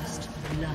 First blood.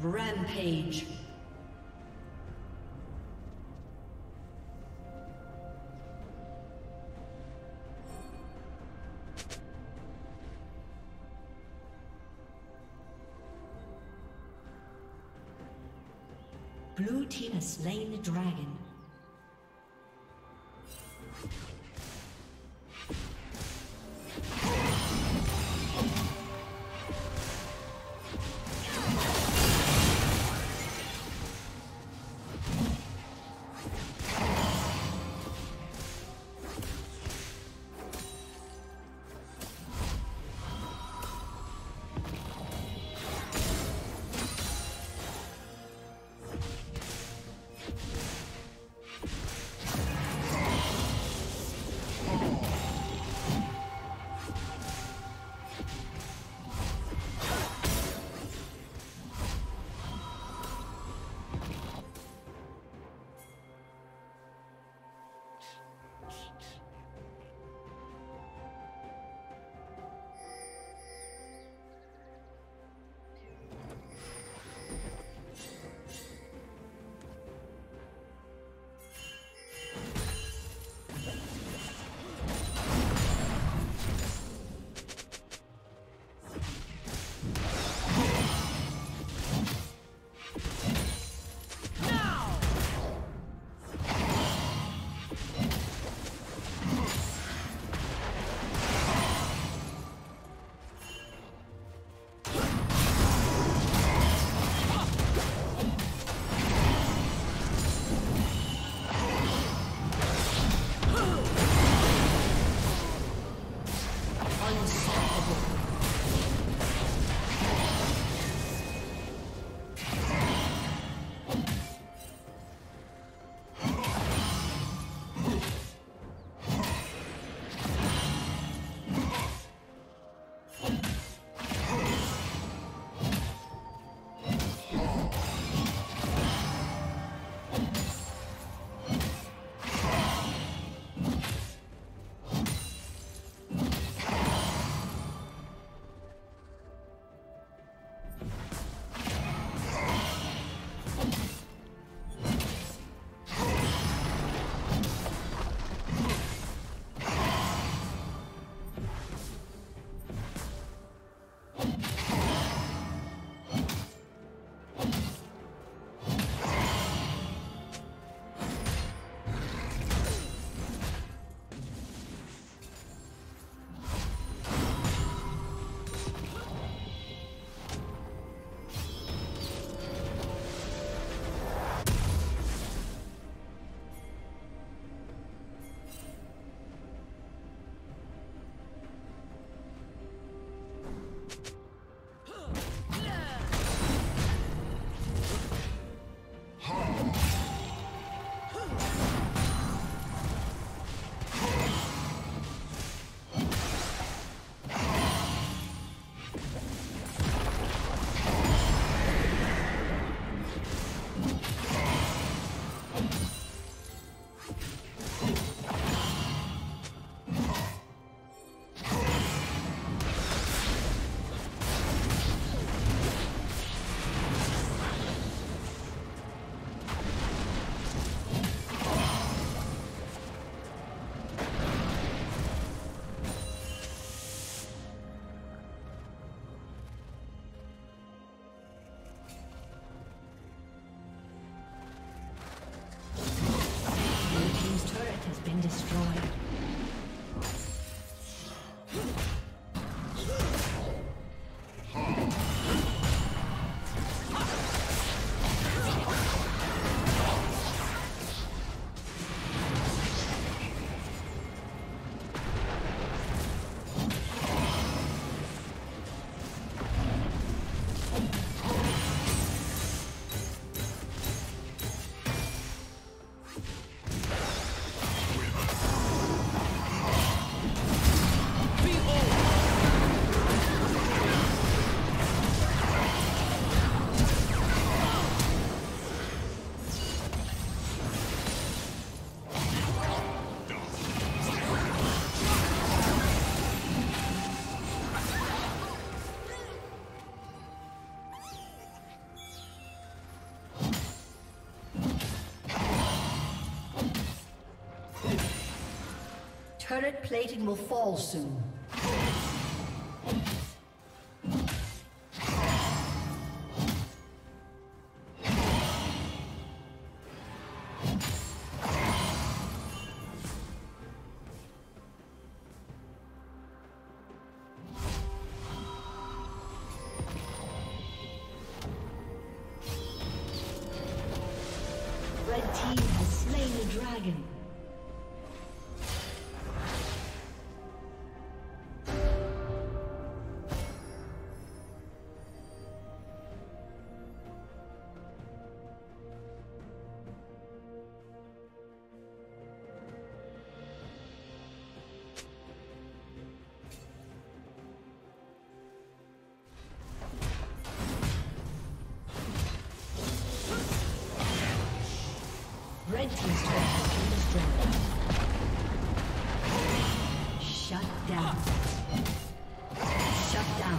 Rampage. Blue team has slain the dragon. Turret plating will fall soon. Red team has slain the dragon. Shut down. Shut down. Shut down.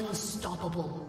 Unstoppable.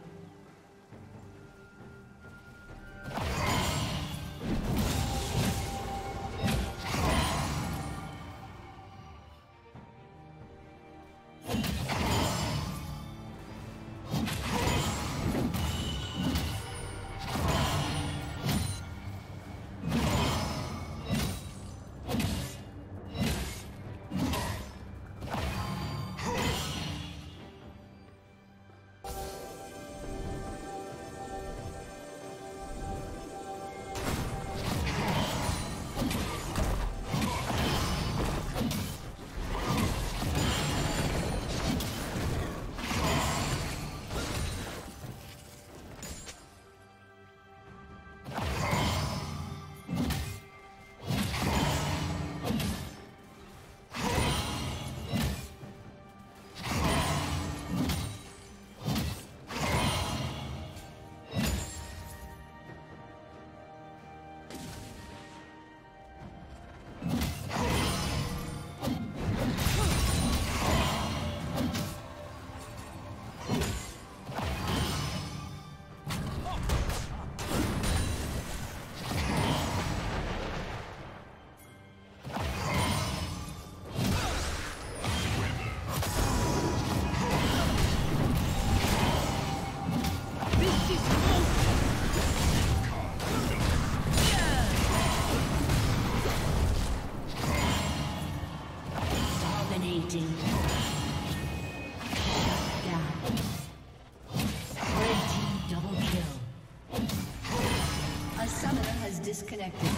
Disconnected.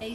A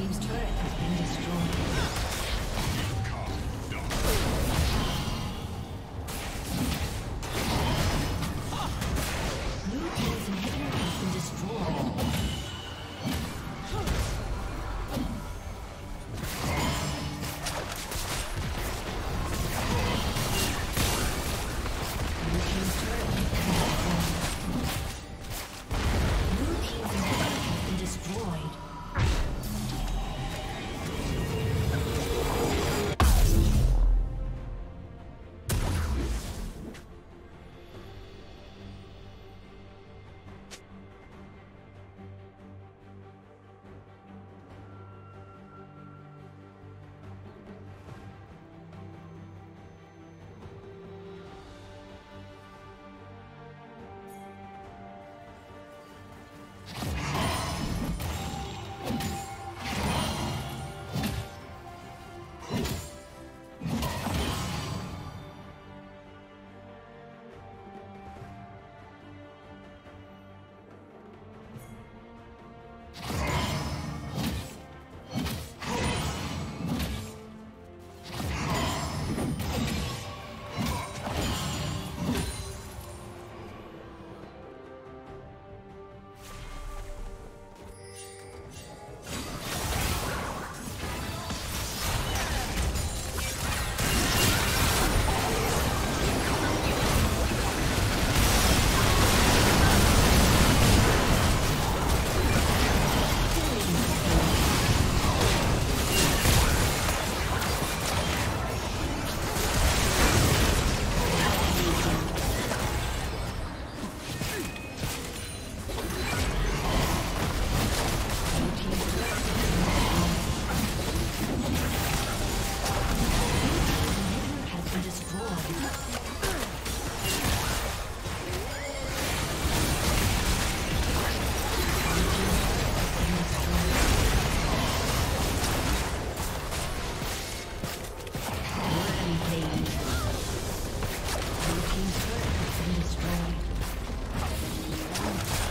team's turret has been destroyed.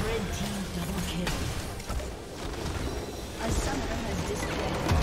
Red team double kill. A summoner has disconnected.